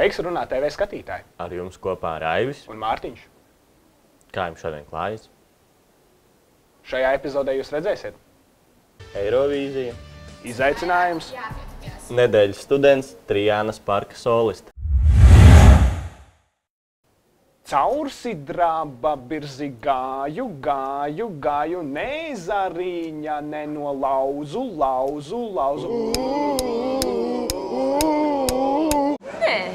Sveiks, RunāTV skatītāji! Ar jums kopā Raivis un Mārtiņš. Kā jums šodien klājas? Šajā epizodē jūs redzēsiet Eirovīzija, izaicinājums, nedēļas students, Trianas Parka solista. Caursidraba birzi gāju, gāju, gāju, nezariņa, nenolauzu, lauzu, lauzu. Nē,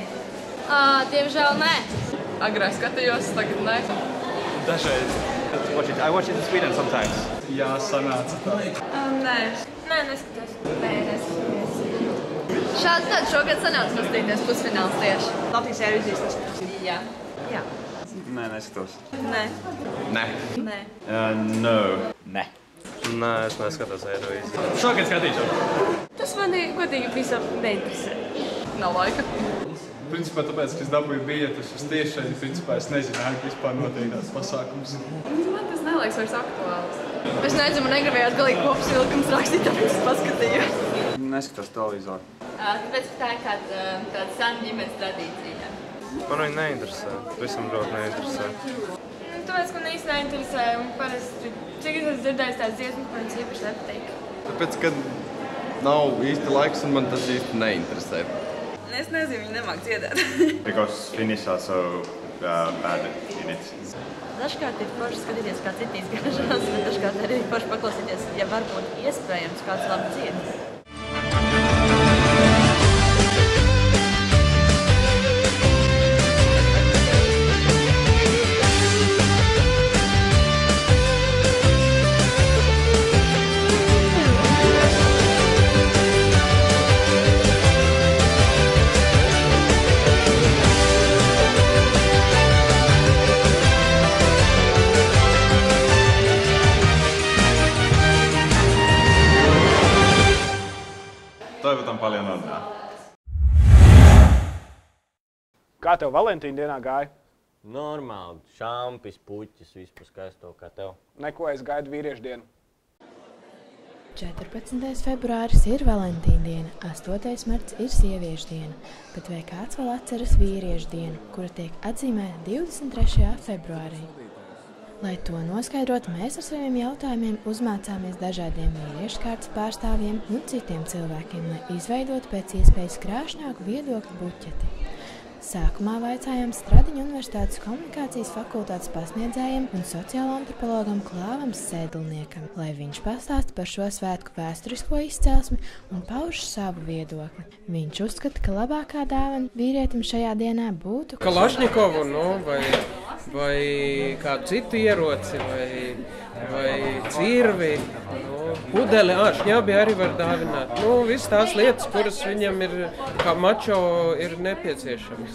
diemžēl nē. Agrāk skatījos, tagad nē. Dažreiz. I watch it in Sweden sometimes. Jā, sanāca tā. Nē, neskatās. Nē, neskatās. Šāds tāds šogad sanāca nostīties pusfināls tieši. Latvijas Eirovīzijas neskatās. Jā. Jā. Nē, neskatos. Nē. Nē. Nē. No. Nē. Nē, es neskatos Eirovīziju. Šogad skatīšos. Tas mani godīgi visam neinteresē. Nav laika. Principā tāpēc, ka es dabūju biļetes uz tiešai, principā es nezināju, ka vispār notiek tāds pasākums. Man tas nelaiks vairs aktuāls. Es nezinu, man negribējās galīgi kopas vilkums rakstīt, tāpēc es paskatījos. Neskatos televīzoru. Tāpēc, ka tā ir kāda sena ģimenes tradīcija. Man viņa neinteresē. Visam draugi neinteresē. Tāpēc, ka man īsti neinteresē, un parasti cik es dzirdēju tās dziesmas, man viņas īpaši nepatīk. Tāpēc, ka nav īsti laiks, un man tas īsti neinteresē. Es nezinu, viņi nemāk dziedāt. Because Finnish are so bad in it. Dažkārt ir forši skatīties, kā citi izgāžās, bet dažkārt arī forši paklausīties, ja varbūt iespējams kāds labi dziedas. Toivotan paljon onnea. Kā tev Valentīna dienā gāja? Normāli. Šampis, puķis, vispār skaisto kā tev. Neko, es gaidu vīriešu dienu. 14. februāris ir Valentīna diena, 8. marts ir sieviešu diena, bet vai kāds vēl atceras vīriešu dienu, kura tiek atzīmēta 23. februārī? Lai to noskaidrot, mēs ar saviem jautājumiem uzmācāmies dažādiem vīriešu kārtas pārstāvjiem un citiem cilvēkiem, lai izveidot pēc iespējas krāšņāku viedokļu buķeti. Sākumā vaicājām Stradiņa universitātes komunikācijas fakultātes pasniedzējiem un sociālo antropologam Klāvam Sēdlniekam, lai viņš pastāsta par šo svētku vēsturisko izcelsmi un pauž savu viedokli. Viņš uzskata, ka labākā dāvana vīrietim šajā dienā būtu Kalašņikovu, nu, vai kādu citu ieroci, vai cirvi, nu, pudeli, šņabi arī var dāvināt. Nu, viss tās lietas, kuras viņam ir, kā mačo, ir nepieciešams.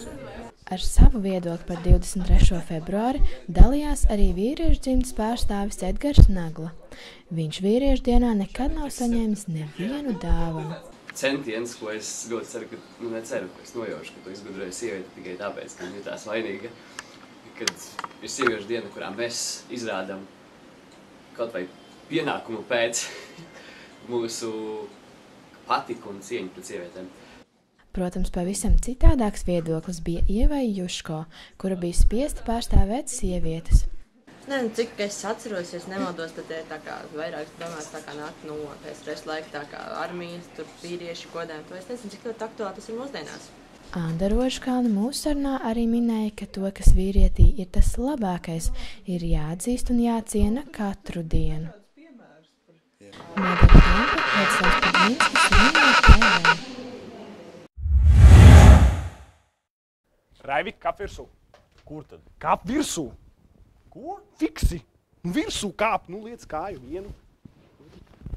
Ar savu viedokli par 23. februāri dalījās arī vīriešu dzimtas pārstāvis Edgars Nagla. Viņš vīriešu dienā nekad nav saņēmis nevienu dāvanu. Centiens, ko es godīgi ceru, ka nu neceru, ka es nojaušu, ka tu izgudroju sievieti tikai tāpēc, ka viņa tās vainīga. Kad ir sieviešu diena, kurā mēs izrādam kaut vai pienākumu pēc mūsu patiku un cieņu pret sievietēm. Protams, pavisam citādāks viedoklis bija Ievai Juško, kura bija spiesta pārstāvēt sievietes. Nē, nu, cik es atceros, ja es nemaldos, tad tā kā vairākas domās tā kā nāk no pēc laika tā kā armijas, tur vīrieši kodēm, to es nezinu, cik ļoti aktuāli tas ir mūsdienās. Anda Rožkalna mūsu sarunā arī minēja, ka to, kas vīrietī ir tas labākais, ir jāatzīst un jāciena katru dienu. Raivi, kāp virsū. Kur tad? Kāp virsū. Ko? Fiksi. Virsū kāp. Nu, liec kāju vienu.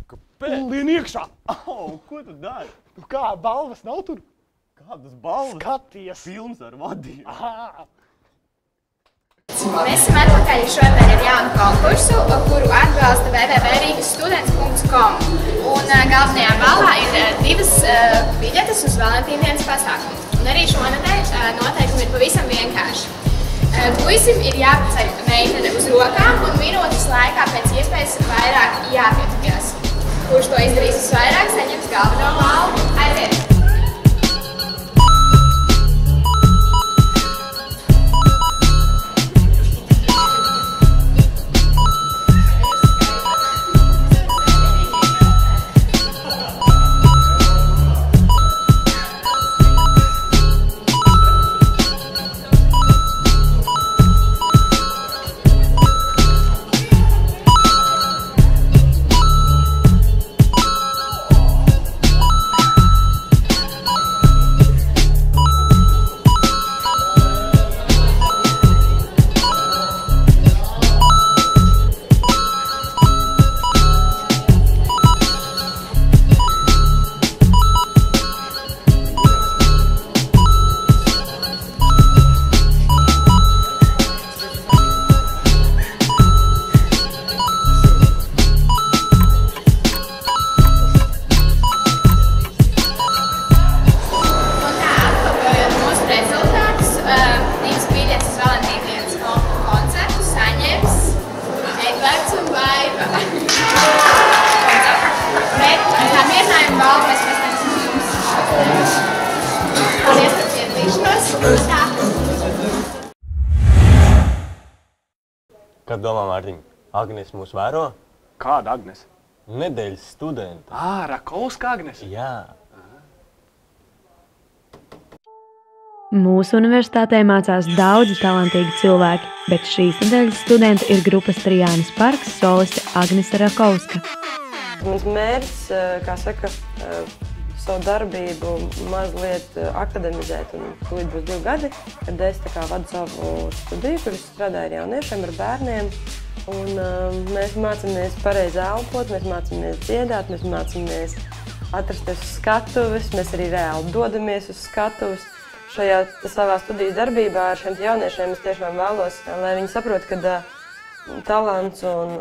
Kāpēc? Lien iekšā. Au, ko tu dari? Nu kā, balvas nav tur? Kādas balvas? Skaties. Films ar vadību. Ā. Mēs esam atpakaļ šodien ar jaunu konkursu, kuru atbalsta www.rīgasstudents.com. Un galvenajā balvā ir divas biļetes uz Valentīnas pasākumu. Un arī šonadēļ noteikumi ir pavisam vienkārši. Puisim ir jāpaceļ meitene uz rokām un minūtes laikā pēc iespējas vairāk jāpietupjās. Kurš to izdarīs visvairāk, saņems galveno balvu. Aiziet! Kad domā, Mārtiņ, Agnese mūs vēro? Kāda Agnese? Nedēļas studenta. Rakovska Agnese? Jā. Mūsu universitātē mācās daudzi talantīgi cilvēki, bet šīs nedēļas studenta ir grupas Trianas Parks soliste Agnese Rakovska. Mums mērķis, kā saka, savu darbību mazliet akademizēt, un tūlīt būs 2 gadi, kad es vadu savu studiju, kur es strādāju ar jauniešiem, ar bērniem, un mēs mācāmies pareizi elpot, mēs mācāmies dziedāt, mēs mācāmies atrasties uz skatuves, mēs arī reāli dodamies uz skatuves. Šajā savā studijas darbībā ar šiem jauniešiem es tiešām vēlos, lai viņi saprot, ka talants un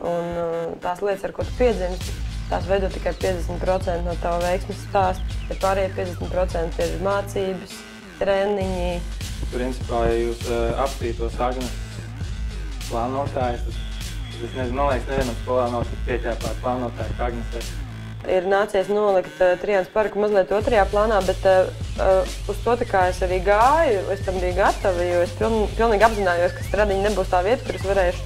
tās lietas, ar ko tu piedzimst, tās veido tikai 50% no tava veiksmes stāsta, ja pārējie 50% ir mācības, treniņi. Principā, ja jūs apstītos Agneses plānotājus, tad es nezinu, noliekas nevienam skolānos pieķēpāt plānotāju kā Agnesei. Ir nācies nolikt Trianas Parku mazliet 2. plānā, bet uz to, kā es arī gāju, es tam biju gatava, jo es pilnīgi apzinājos, ka Stradiņa nebūs tā vieta, kur es varēšu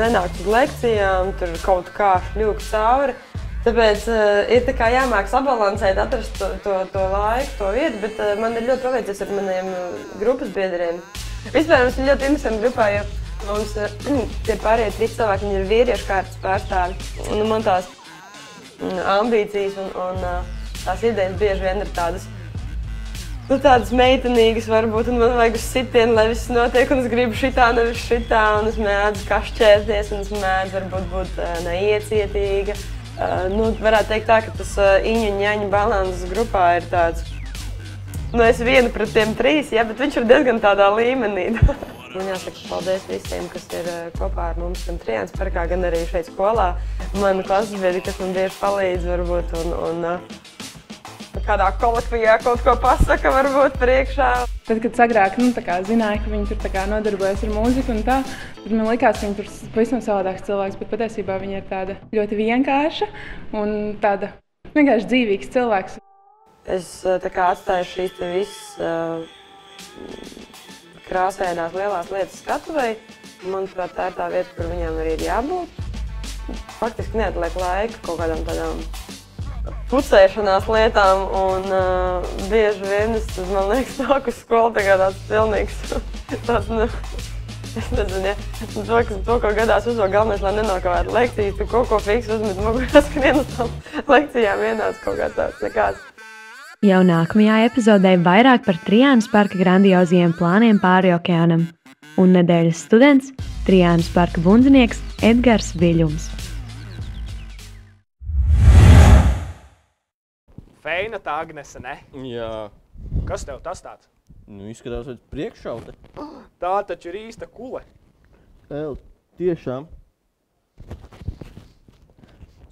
nenākt uz lekcijām, tur kaut kā šļūks cauri. Tāpēc ir jāmāk sabalansēt, atrast to laiku, to vietu, bet man ir ļoti paveicies ar maniem grupas biedriem. Vispār mums ir ļoti interesanti grupā, jo mums tie pārējie 3 cilvēki, viņi ir vīriešu kārtas pārstāvi. Man tās ambīcijas un tās idejas bieži vien ir tādas meitenīgas varbūt, un man vajag uz sitienu, lai viss notiek, un es gribu šitā, nevis šitā, un es mēdzu kašķēties, un es mēdzu varbūt būt neiecietīga. Varētu teikt tā, ka tas iņa un ņaņa balanses grupā ir tāds, es vienu pret tiem 3, jā, bet viņš ir diezgan tādā līmenī. Man jāsaka paldies visiem, kas ir kopā ar mums gan Trianas Parkā, gan arī šeit skolā. Mani klasesbiedri, kas man bieži palīdz varbūt, un kādā kolekvijā kaut ko pasaka varbūt priekšā. Tad, kad agrāk zināju, ka viņi tur nodarbojas ar mūziku un tā, tad man likās, ka viņi tur pavisam savādāks cilvēks, bet patiesībā viņa ir tāda ļoti vienkārša un tāda vienkārši dzīvīgs cilvēks. Es atstāju šīs te visas krāsēnās lielās lietas skatuvei. Manuprāt, tā ir tā vieta, kur viņām arī ir jābūt. Faktiski neatliek laika kaut kādām tādām pucēšanās lietām, un bieži vien es, man liekas, nāk uz skolu tāds pilnīgs, es nezinu, ja, to, ko gadās uzvāk, galvenais, lai nenokavētu lekcijas, tu kaut ko fiks uzmet mugurā, skrien uz tām lekcijām vienāds kaut kā tāds nekāds. Jau nākamajā epizodē vairāk par Trianas Parka grandioziem plāniem pāri okeānam. Un nedēļas students, Trianas Parka bundzinieks Edgars Viļums. Feina tā Agnese, ne? Jā. Kas tev tas tāds? Izskatās pēc priekšaute. Tā taču ir īsta kule. Tiešām.